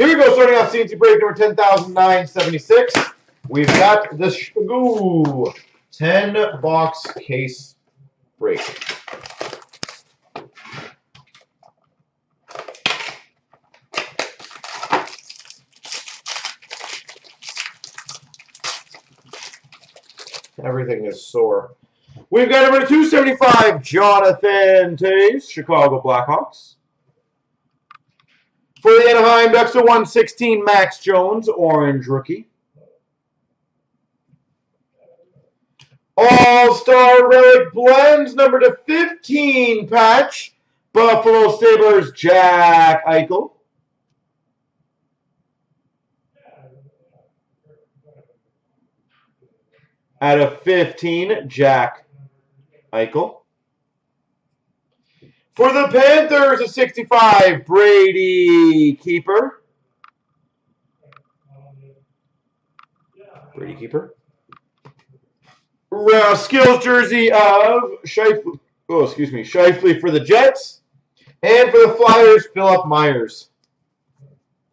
Here we go, starting off CNC break number 10,976. We've got the Shpagoo 10-box case break. Everything is sore. We've got number 275, Jonathan Toews, Chicago Blackhawks. For the Anaheim Ducks, a 116, Max Jones, orange rookie. All-Star Relic Blends, number to 15 patch, Buffalo Sabres, Jack Eichel. Out of 15, Jack Eichel. For the Panthers, a 65, Brady Keeper. Brady Keeper. Skills jersey of Scheifele. Oh, excuse me, Scheifele for the Jets. And for the Flyers, Phillip Myers.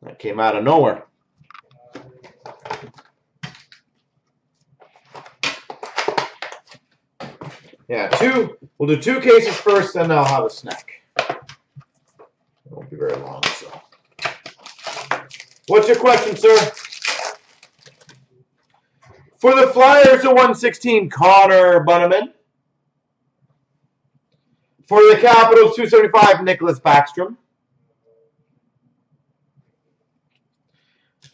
That came out of nowhere. Yeah, two. We'll do two cases first, then I'll have a snack. It won't be very long, so. What's your question, sir? For the Flyers, a 116, Connor Bunneman. For the Capitals, 275, Nicholas Backstrom.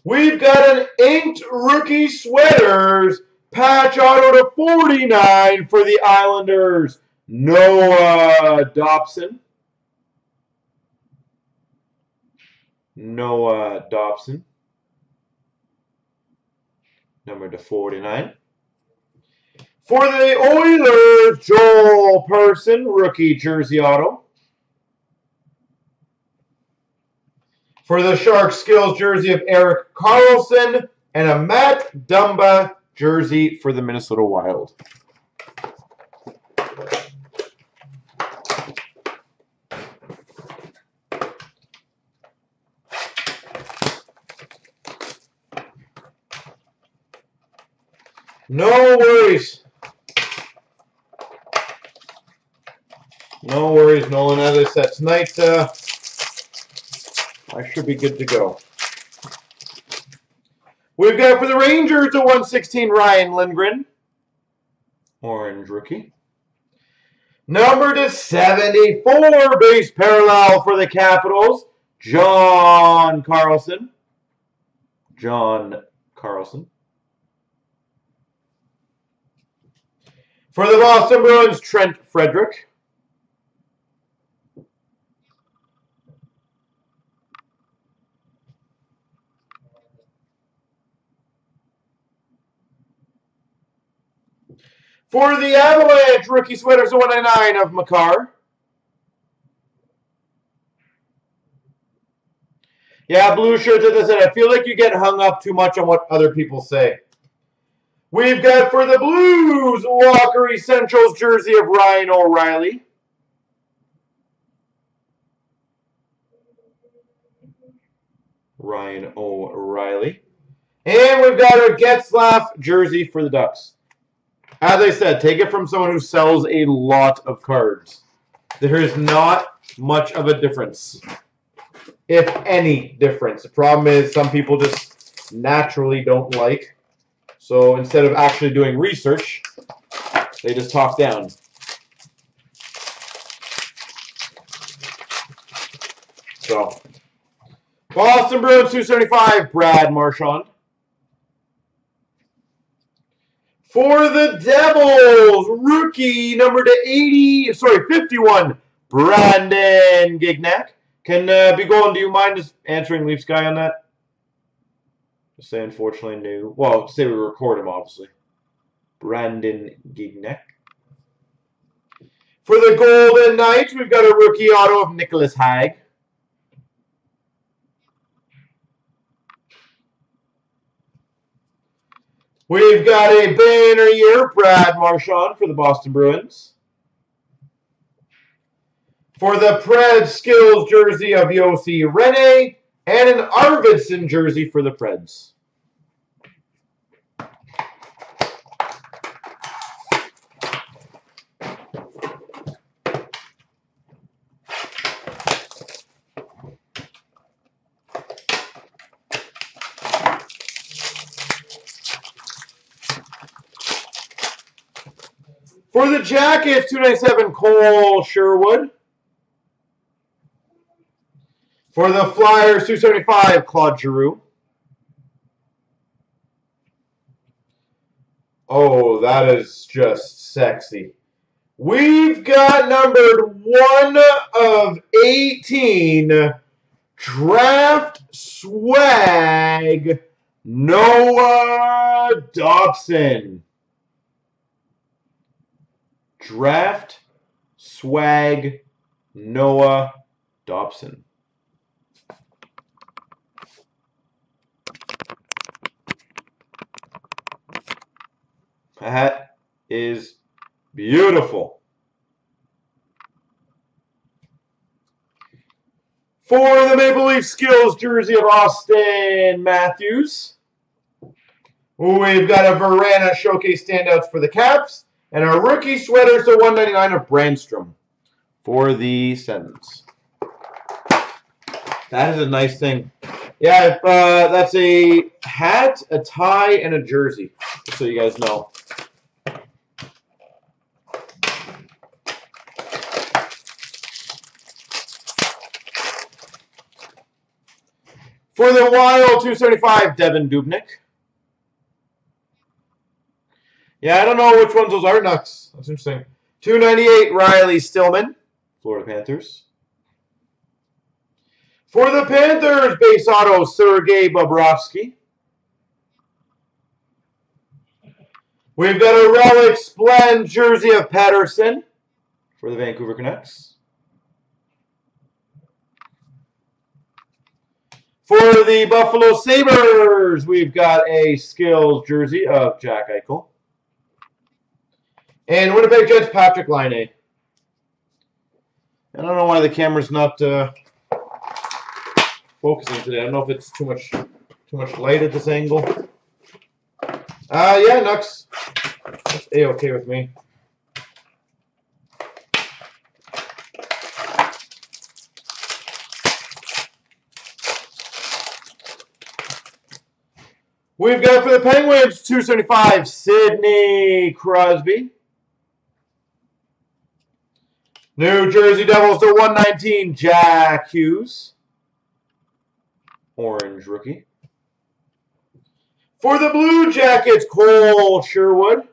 We've got an inked rookie sweaters. Patch auto to 49 for the Islanders, Noah Dobson. Noah Dobson. Number to 49. For the Oilers, Joel Persson, rookie jersey auto. For the Sharks, skills jersey of Eric Carlson and a Matt Dumba jersey for the Minnesota Wild. No worries. No worries, Nolan. As I said, tonight I should be good to go. We've got for the Rangers a 116 Ryan Lindgren, orange rookie. Number to 74 base parallel for the Capitals, John Carlson. John Carlson. For the Boston Bruins, Trent Frederick. For the Avalanche, rookie sweaters, 199 of Makar. Yeah, blue shirts, as I said, I feel like you get hung up too much on what other people say. We've got for the Blues, Walker Essentials jersey of Ryan O'Reilly. Ryan O'Reilly. And we've got a Getzlaff jersey for the Ducks. As I said, take it from someone who sells a lot of cards. There is not much of a difference, if any difference. The problem is some people just naturally don't like. So instead of actually doing research, they just talk down. So, Boston Bruins 275, Brad Marchand. For the Devils, rookie number to 51, Brandon Gignac. Can be going. Do you mind just answering Leafs guy on that? Just say unfortunately new. Well, say we record him obviously. Brandon Gignac. For the Golden Knights, we've got a rookie auto of Nicholas Hague. We've got a banner year, Brad Marchand for the Boston Bruins. For the Preds, skills jersey of Yossi Rene And an Arvidsson jersey for the Preds. For the Jackets, 297, Cole Sherwood. For the Flyers, 275, Claude Giroux. Oh, that is just sexy. We've got numbered 1 of 18 draft swag, Noah Dobson. Draft swag, Noah Dobson. That is beautiful. For the Maple Leaf Skills jersey of Auston Matthews. We've got a Verana Showcase standouts for the Caps. And a rookie sweater, so $1.99 of Brandstrom for the Sens. That is a nice thing. Yeah, that's a hat, a tie, and a jersey, just so you guys know. For the Wild, 275, Devin Dubnyk. Yeah, I don't know which ones those are. Nucks. That's interesting. 298, Riley Stillman, Florida Panthers. For the Panthers, base auto, Sergei Bobrovsky. We've got a Relic Splend jersey of Patterson for the Vancouver Canucks. For the Buffalo Sabres, we've got a Skills jersey of Jack Eichel. And Winnipeg Jets, Patrick Liney. I don't know why the camera's not focusing today. I don't know if it's too much light at this angle. Yeah, Nux. That's A-okay with me. We've got for the Penguins, 275, Sidney Crosby. New Jersey Devils to 119, Jack Hughes. Orange rookie. For the Blue Jackets, Cole Sherwood.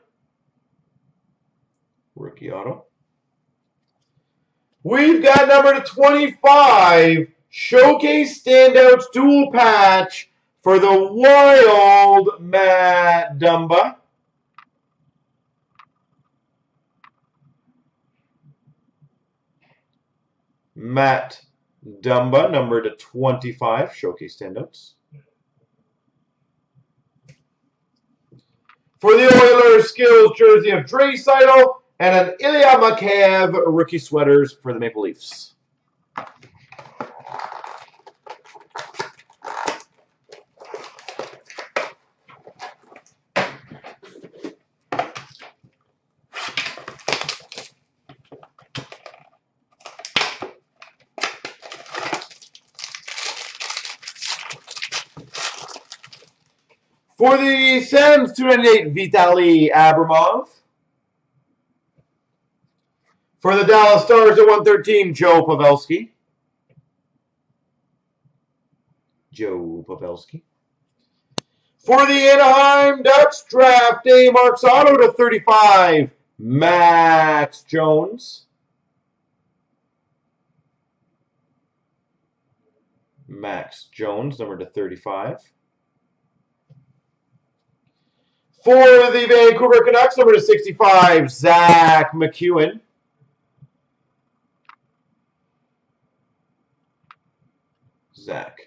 Rookie auto. We've got number 25, Showcase Standouts Dual Patch for the Wild, Matt Dumba. Matt Dumba, number 25, Showcase Standouts. For the Oilers, Skills jersey of Draisaitl and an Ilya Mikheyev rookie sweaters for the Maple Leafs. For the Sens, 298, Vitaly Abramov. For the Dallas Stars, at 113, Joe Pavelski. Joe Pavelski. For the Anaheim Ducks, draft day, Marks auto to 35, Max Jones. Max Jones, number 35. For the Vancouver Canucks, number 65, Zach McEwen. Zach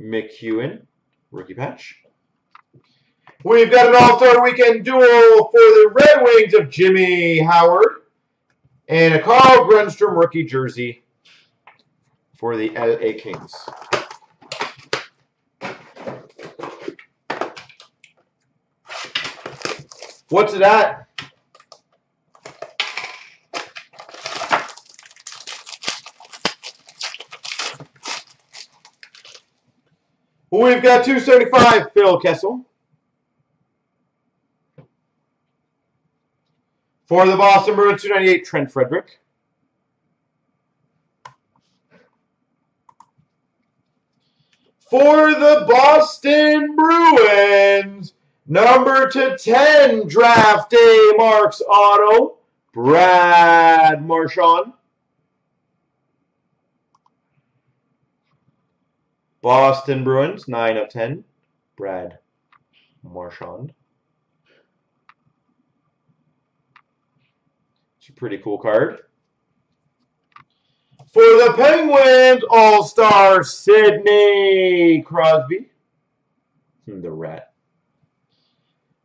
McEwen, rookie patch. We've got an All-Star Weekend duel for the Red Wings of Jimmy Howard. And a Carl Grundstrom rookie jersey for the LA Kings. What's it at? We've got 275, Phil Kessel. For the Boston Bruins, 298, Trent Frederick. For the Boston Bruins, number /10 draft day Marks Auto, Brad Marchand. Boston Bruins, 9/10, Brad Marchand. It's a pretty cool card. For the Penguins, All-Star Sidney Crosby. The Rat.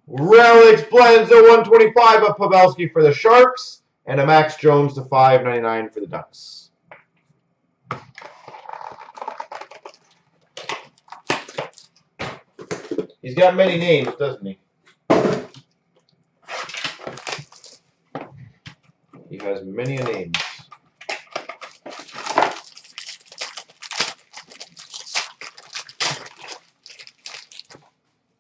Relics Blends, a 125 of Pavelski for the Sharks, and a Max Jones to 599 for the Ducks. He's got many names, doesn't he? He has many names.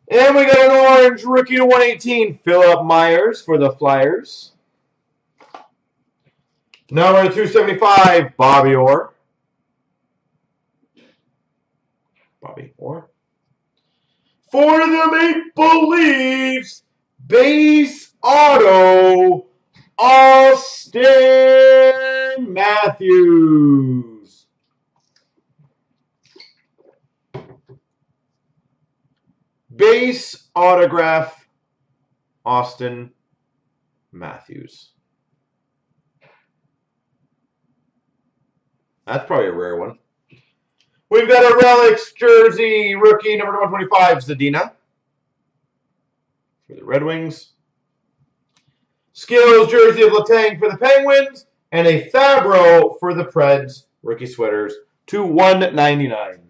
And we got an orange rookie to 118, Phillip Myers for the Flyers. Number /275, Bobby Orr. Bobby Orr. For the Maple Leafs, base auto, Auston Matthews. Base autograph, Auston Matthews. That's probably a rare one. We've got a Relics jersey rookie, number /125, Zadina. For the Red Wings. Skills jersey of Letang for the Penguins. And a Fabro for the Preds. Rookie sweaters, to 199.